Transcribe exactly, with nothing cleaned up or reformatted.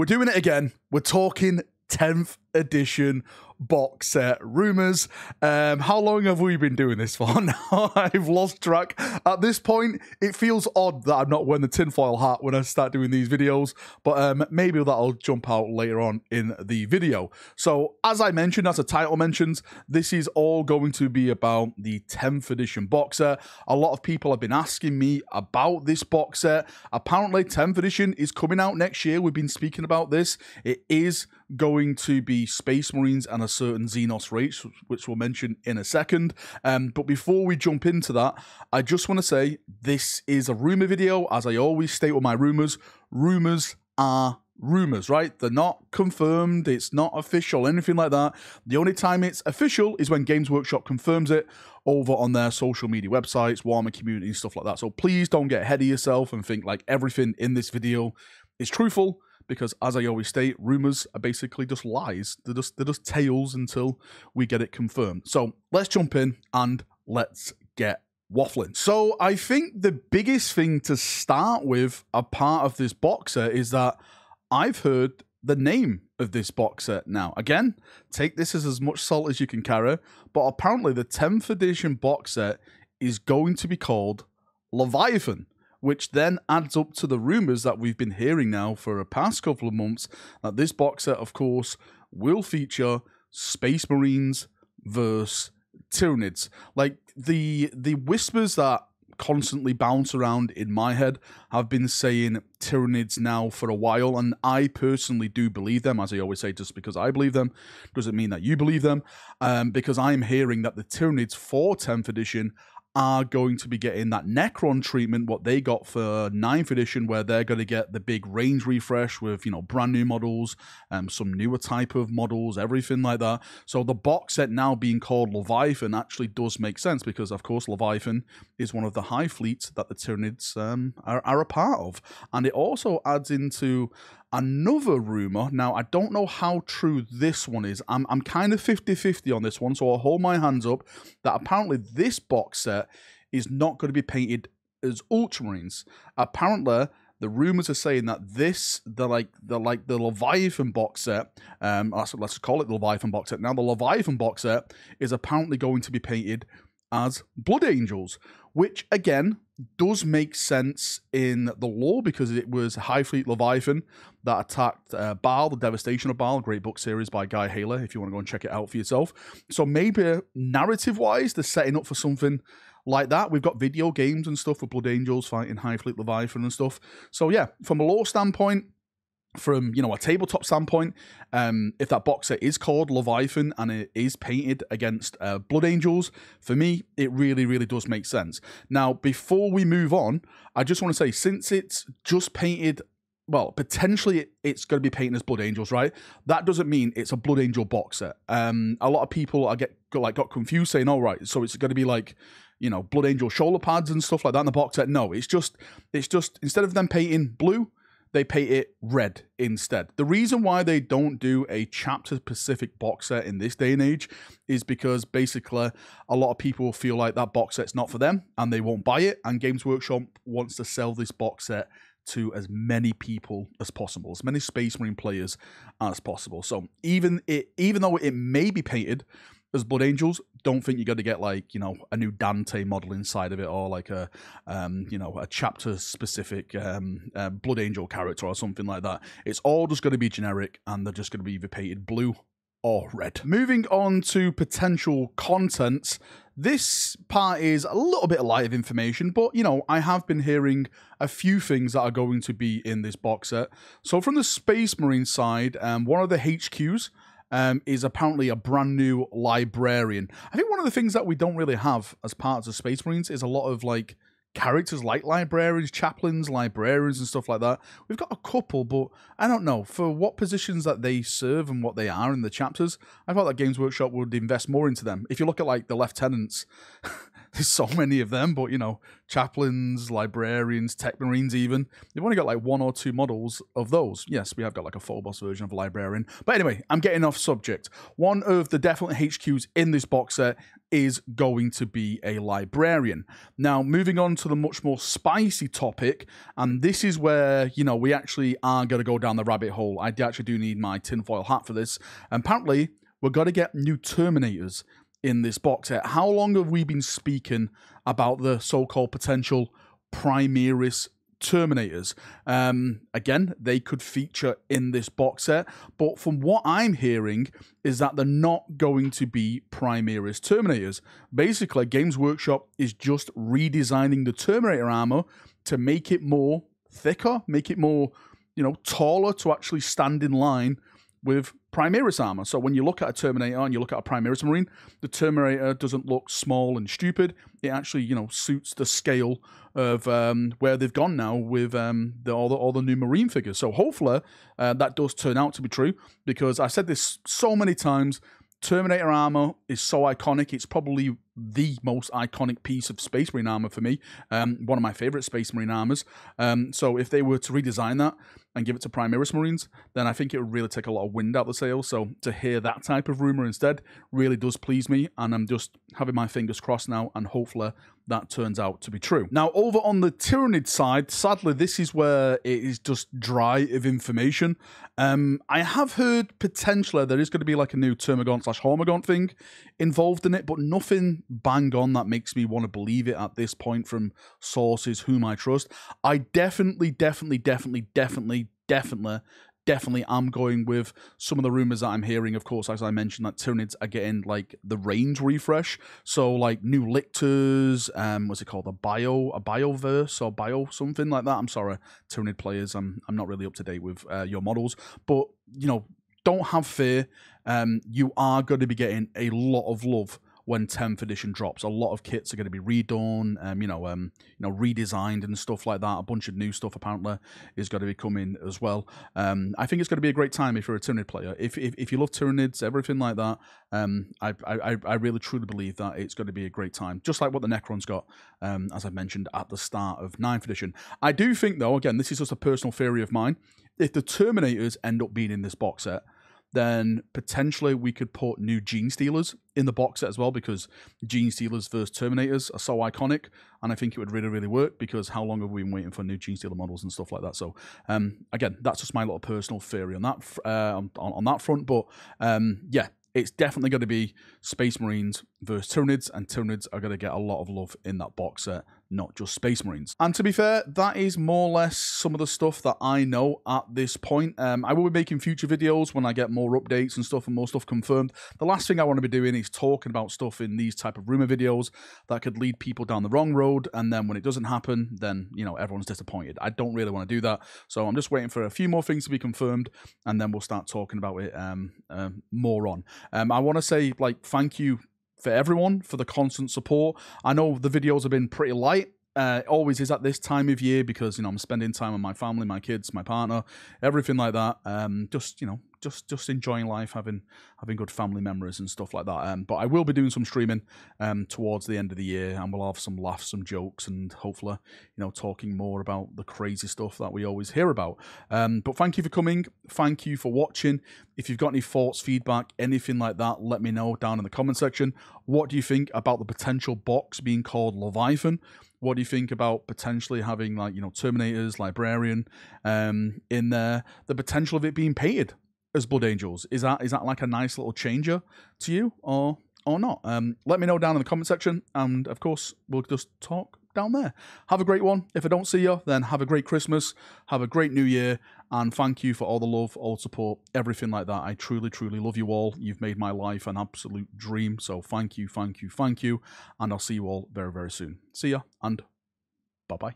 We're doing it again. We're talking tenth edition box set rumors. Um, how long have we been doing this for now? I've lost track. At this point, it feels odd that I'm not wearing the tinfoil hat when I start doing these videos, but um, maybe that'll jump out later on in the video. So as I mentioned, as the title mentions, this is all going to be about the tenth edition box set. A lot of people have been asking me about this box set. Apparently tenth edition is coming out next year. We've been speaking about this. It is going to be Space Marines and a certain Xenos race, which we'll mention in a second. Um, but before we jump into that, I just want to say this is a rumor video. As I always state with my rumors, rumors are rumors, right? They're not confirmed. It's not official, anything like that. The only time it's official is when Games Workshop confirms it over on their social media websites, Warhammer community, stuff like that. So please don't get ahead of yourself and think like everything in this video is truthful, because as I always state, rumors are basically just lies. They're just, they're just tales until we get it confirmed. So let's jump in and let's get waffling. So I think the biggest thing to start with, a part of this box set, is that I've heard the name of this box set now. Again, take this as as much salt as you can carry, but apparently the tenth edition box set is going to be called Leviathan, which then adds up to the rumors that we've been hearing now for the past couple of months, that this box set, of course, will feature Space Marines versus Tyranids. Like, the the whispers that constantly bounce around in my head have been saying Tyranids now for a while, and I personally do believe them. As I always say, just because I believe them doesn't mean that you believe them, um, because I'm hearing that the Tyranids for tenth edition are going to be getting that Necron treatment, what they got for ninth edition, where they're going to get the big range refresh with, you know, brand new models, um, some newer type of models, everything like that. So the box set now being called Leviathan actually does make sense, because, of course, Leviathan is one of the Hive fleets that the Tyranids um, are, are a part of. And it also adds into another rumor. Now, I don't know how true this one is. I'm, I'm kind of fifty fifty on this one, so I'll hold my hands up that apparently this box set is not going to be painted as Ultramarines. Apparently, the rumors are saying that this, the like the like the Leviathan box set, um, let's, let's call it the Leviathan box set. Now, the Leviathan box set is apparently going to be painted as Blood Angels, which again does make sense in the lore, because it was Hive Fleet Leviathan that attacked uh, Baal, the Devastation of Baal, great book series by Guy Haley, if you want to go and check it out for yourself. So maybe narrative-wise, they're setting up for something like that. We've got video games and stuff with Blood Angels fighting Hive Fleet Leviathan and stuff. So yeah, from a lore standpoint, from, you know, a tabletop standpoint, um, if that box set is called Leviathan and it is painted against uh, Blood Angels, for me, it really, really does make sense. Now, before we move on, I just want to say, since it's just painted, well, potentially it's going to be painted as Blood Angels, right? That doesn't mean it's a Blood Angel box set. Um, a lot of people I get like got confused saying, all right, so it's going to be like, you know, Blood Angel shoulder pads and stuff like that in the box set. No, it's just, it's just instead of them painting blue, they paint it red instead. The reason why they don't do a chapter-specific box set in this day and age is because basically a lot of people feel like that box set's not for them and they won't buy it, and Games Workshop wants to sell this box set to as many people as possible, as many Space Marine players as possible. So even, it, even though it may be painted as Blood Angels, don't think you're going to get, like, you know, a new Dante model inside of it, or like a, um, you know, a chapter-specific um, uh, Blood Angel character or something like that. It's all just going to be generic, and they're just going to be either painted blue or red. Moving on to potential contents, this part is a little bit light of information, but, you know, I have been hearing a few things that are going to be in this box set. So from the Space Marine side, um, one of the H Qs, Um, is apparently a brand new librarian. I think one of the things that we don't really have as parts of Space Marines is a lot of, like, characters like librarians, chaplains, librarians, and stuff like that. We've got a couple, but I don't know. For what positions that they serve and what they are in the chapters, I thought that Games Workshop would invest more into them. If you look at, like, the lieutenants There's so many of them, but, you know, chaplains, librarians, tech marines even. They've only got like one or two models of those. Yes, we have got like a full boss version of a librarian. But anyway, I'm getting off subject. One of the definite H Qs in this box set is going to be a librarian. Now, moving on to the much more spicy topic, and this is where, you know, we actually are going to go down the rabbit hole. I actually do need my tinfoil hat for this. And apparently, we're going to get new Terminators in this box set. How long have we been speaking about the so-called potential Primaris Terminators? Um, again, they could feature in this box set, but from what I'm hearing is that they're not going to be Primaris Terminators. Basically, Games Workshop is just redesigning the Terminator armor to make it more thicker, make it more, you know, taller to actually stand in line with Primaris armor. So when you look at a Terminator and you look at a Primaris Marine, the Terminator doesn't look small and stupid. It actually, you know, suits the scale of um, where they've gone now with um, the, all, the, all the new Marine figures. So hopefully uh, that does turn out to be true, because I said this so many times, Terminator armor is so iconic. It's probably the most iconic piece of Space Marine armor for me. Um, one of my favorite Space Marine armors. Um, so if they were to redesign that and give it to Primaris Marines, then I think it would really take a lot of wind out of the sails. So to hear that type of rumor instead really does please me, and I'm just having my fingers crossed now, and hopefully that turns out to be true. Now, over on the Tyranid side, sadly, this is where it is just dry of information. Um, I have heard potentially there is going to be like a new Termagant slash Hormagant thing involved in it, but nothing bang on that makes me want to believe it at this point from sources whom I trust. I definitely, definitely, definitely, definitely, definitely... Definitely, I'm going with some of the rumors that I'm hearing. Of course, as I mentioned, that Tyranids are getting, like, the range refresh. So, like, new Lictors, um, what's it called? A bio, a bioverse or bio something like that. I'm sorry, Tyranid players, I'm, I'm not really up to date with uh, your models. But, you know, don't have fear. Um, you are going to be getting a lot of love when tenth edition drops. A lot of kits are going to be redone, um, you know, um, you know, redesigned and stuff like that. A bunch of new stuff apparently is going to be coming as well. Um, I think it's going to be a great time if you're a Tyranid player. If if, if you love Tyranids, everything like that, um, I, I I really truly believe that it's going to be a great time. Just like what the Necrons got, um, as I mentioned at the start of ninth edition. I do think though, again, this is just a personal theory of mine. If the Terminators end up being in this box set, then potentially we could put new Genestealers in the box set as well, because Genestealers versus Terminators are so iconic, and I think it would really, really work, because how long have we been waiting for new Genestealer models and stuff like that? So, um, again, that's just my little personal theory on that uh, on, on that front, but um, yeah, it's definitely going to be Space Marines versus Tyranids, and Tyranids are going to get a lot of love in that box set, not just Space Marines. And to be fair, that is more or less some of the stuff that I know at this point. Um, I will be making future videos when I get more updates and stuff and more stuff confirmed. The last thing I want to be doing is talking about stuff in these type of rumor videos that could lead people down the wrong road, and then when it doesn't happen, then, you know, everyone's disappointed. I don't really want to do that, so I'm just waiting for a few more things to be confirmed, and then we'll start talking about it um, uh, more on. Um, I want to say, like, thank you for everyone for the constant support. I know the videos have been pretty light. Uh, it always is at this time of year, because, you know, I'm spending time with my family, my kids, my partner, everything like that. Um, just, you know, just just enjoying life, having having good family memories and stuff like that. Um, but I will be doing some streaming um, towards the end of the year, and we'll have some laughs, some jokes, and hopefully, you know, talking more about the crazy stuff that we always hear about. Um, but thank you for coming. Thank you for watching. If you've got any thoughts, feedback, anything like that, let me know down in the comment section. What do you think about the potential box being called Leviathan? What do you think about potentially having, like, you know, Terminators, Librarian um, in there? The potential of it being painted as Blood Angels. Is that is that like a nice little changer to you or or not? Um, let me know down in the comment section, and of course we'll just talk down there. Have a great one. If I don't see you, then have a great Christmas, have a great New Year, and thank you for all the love, all the support, everything like that. I truly, truly love you all. You've made my life an absolute dream. So thank you, thank you, thank you, and I'll see you all very, very soon. See ya, and bye-bye.